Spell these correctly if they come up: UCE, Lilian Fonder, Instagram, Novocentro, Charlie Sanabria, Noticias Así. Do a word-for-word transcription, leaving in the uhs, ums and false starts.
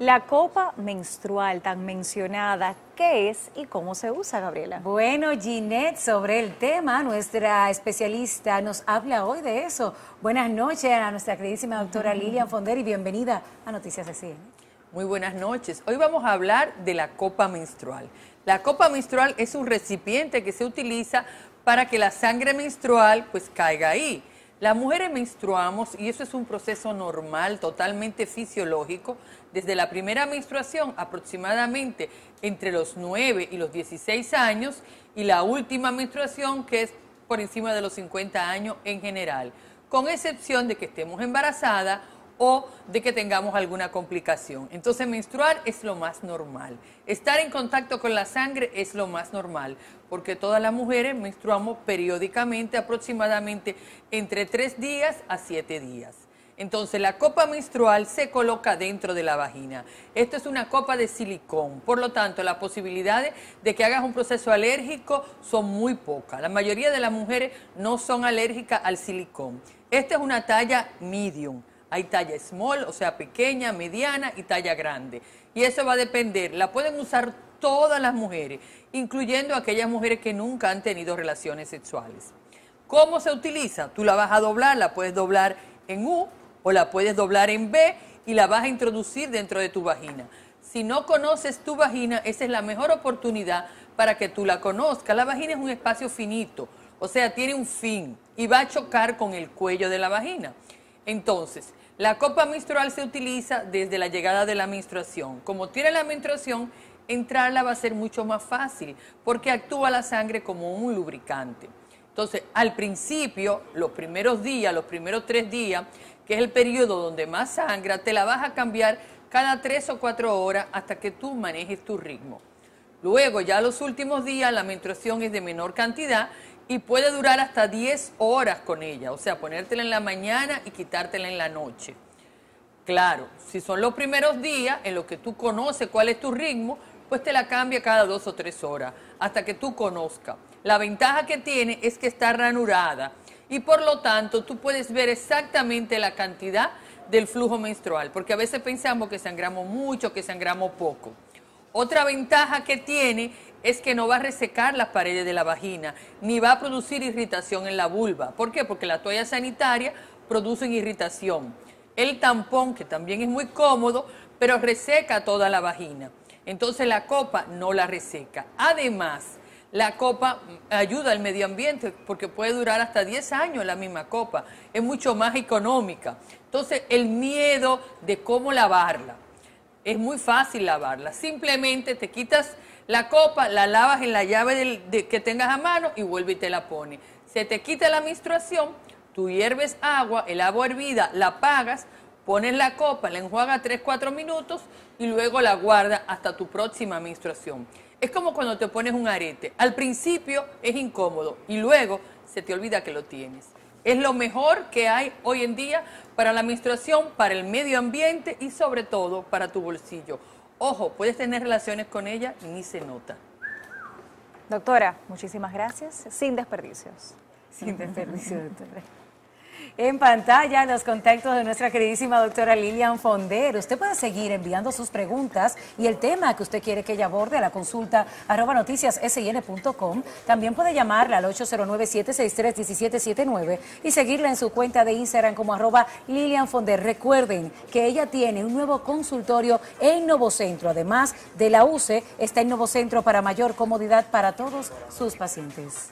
La copa menstrual tan mencionada, ¿qué es y cómo se usa, Gabriela? Bueno, Ginette, sobre el tema, nuestra especialista nos habla hoy de eso. Buenas noches a nuestra queridísima doctora Lilian Fonder y bienvenida a Noticias Así. Muy buenas noches. Hoy vamos a hablar de la copa menstrual. La copa menstrual es un recipiente que se utiliza para que la sangre menstrual pues caiga ahí. Las mujeres menstruamos y eso es un proceso normal, totalmente fisiológico, desde la primera menstruación aproximadamente entre los nueve y los dieciséis años y la última menstruación que es por encima de los cincuenta años en general, con excepción de que estemos embarazadas o de que tengamos alguna complicación. Entonces menstruar es lo más normal, estar en contacto con la sangre es lo más normal, porque todas las mujeres menstruamos periódicamente, aproximadamente entre tres días a siete días. Entonces la copa menstrual se coloca dentro de la vagina. Esto es una copa de silicón, por lo tanto las posibilidades de que hagas un proceso alérgico son muy pocas. La mayoría de las mujeres no son alérgicas al silicón. Esta es una talla medium. Hay talla small, o sea, pequeña, mediana y talla grande. Y eso va a depender. La pueden usar todas las mujeres, incluyendo aquellas mujeres que nunca han tenido relaciones sexuales. ¿Cómo se utiliza? Tú la vas a doblar, la puedes doblar en U o la puedes doblar en B y la vas a introducir dentro de tu vagina. Si no conoces tu vagina, esa es la mejor oportunidad para que tú la conozcas. La vagina es un espacio finito, o sea, tiene un fin y va a chocar con el cuello de la vagina. Entonces, la copa menstrual se utiliza desde la llegada de la menstruación. Como tiene la menstruación, entrarla va a ser mucho más fácil porque actúa la sangre como un lubricante. Entonces, al principio, los primeros días, los primeros tres días, que es el periodo donde más sangra, te la vas a cambiar cada tres o cuatro horas hasta que tú manejes tu ritmo. Luego, ya los últimos días, la menstruación es de menor cantidad y puede durar hasta diez horas con ella, o sea, ponértela en la mañana y quitártela en la noche. Claro, si son los primeros días en los que tú conoces cuál es tu ritmo, pues te la cambia cada dos o tres horas, hasta que tú conozcas. La ventaja que tiene es que está ranurada y por lo tanto tú puedes ver exactamente la cantidad del flujo menstrual, porque a veces pensamos que sangramos mucho, que sangramos poco. Otra ventaja que tiene es que no va a resecar las paredes de la vagina, ni va a producir irritación en la vulva. ¿Por qué? Porque las toallas sanitarias producen irritación. El tampón, que también es muy cómodo, pero reseca toda la vagina. Entonces la copa no la reseca. Además, la copa ayuda al medio ambiente porque puede durar hasta diez años la misma copa. Es mucho más económica. Entonces el miedo de cómo lavarla. Es muy fácil lavarla, simplemente te quitas la copa, la lavas en la llave del, de, que tengas a mano y vuelve y te la pone. Se te quita la menstruación, tú hierves agua, el agua hervida la apagas, pones la copa, la enjuagas tres a cuatro minutos y luego la guardas hasta tu próxima menstruación. Es como cuando te pones un arete, al principio es incómodo y luego se te olvida que lo tienes. Es lo mejor que hay hoy en día para la menstruación, para el medio ambiente y sobre todo para tu bolsillo. Ojo, puedes tener relaciones con ella y ni se nota. Doctora, muchísimas gracias. Sin desperdicios. Sin desperdicios, doctora. En pantalla los contactos de nuestra queridísima doctora Lilian Fonder. Usted puede seguir enviando sus preguntas y el tema que usted quiere que ella aborde a la consulta arroba noticias sin punto com. También puede llamarla al ocho cero nueve, siete seis tres, uno siete siete nueve y seguirla en su cuenta de Instagram como arroba Lilian Fonder. Recuerden que ella tiene un nuevo consultorio en Novocentro. Además de la U C E, está en Novocentro para mayor comodidad para todos sus pacientes.